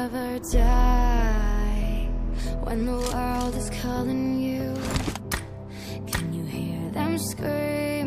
never die when the world is calling you. Can you hear them scream?